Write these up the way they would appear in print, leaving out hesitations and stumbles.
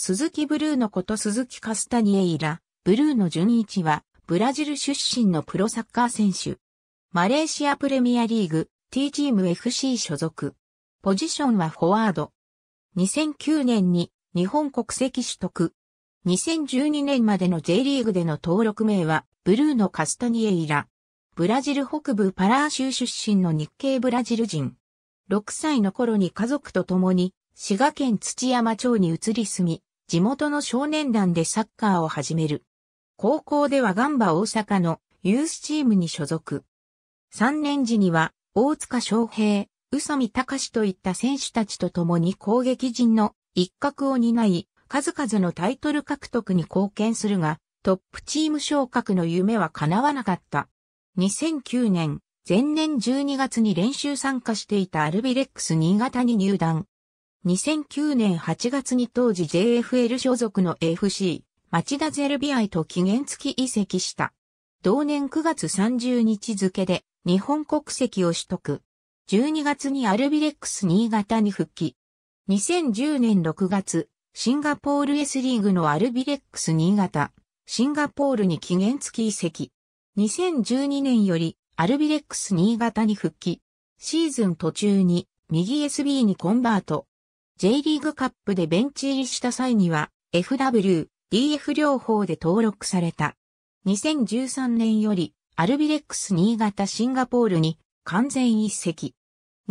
鈴木ブルーノこと鈴木カスタニエイラ・ブルーノ純一は、ブラジル出身のプロサッカー選手。マレーシアプレミアリーグ T チーム FC 所属。ポジションはフォワード。2009年に日本国籍取得。2012年までの J リーグでの登録名は、ブルーノ・カスタニエイラ。ブラジル北部パラー州出身の日系ブラジル人。6歳の頃に家族と共に、滋賀県土山町に移り住み、地元の少年団でサッカーを始める。高校ではガンバ大阪のユースチームに所属。3年時には、大塚祥平、宇佐美貴といった選手たちと共に攻撃陣の一角を担い、数々のタイトル獲得に貢献するが、トップチーム昇格の夢は叶わなかった。2009年、前年12月に練習参加していたアルビレックス新潟に入団。2009年8月に当時 JFL 所属の FC、町田ゼルビアイと期限付き移籍した。同年9月30日付で日本国籍を取得。12月にアルビレックス新潟に復帰。2010年6月、シンガポール S リーグのアルビレックス新潟、シンガポールに期限付き移籍。2012年よりアルビレックス新潟に復帰。シーズン途中に右 SB にコンバート。J リーグカップでベンチ入りした際には FW、DF 両方で登録された。2013年よりアルビレックス新潟シンガポールに完全移籍。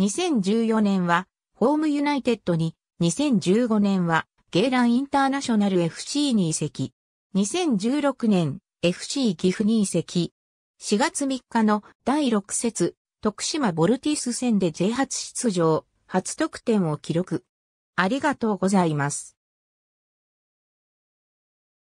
2014年はホームユナイテッドに、2015年はゲーランインターナショナル FC に移籍。2016年 FC 岐阜に移籍。4月3日の第6節、徳島ヴォルティス戦でJ8出場、初得点を記録。ありがとうございます。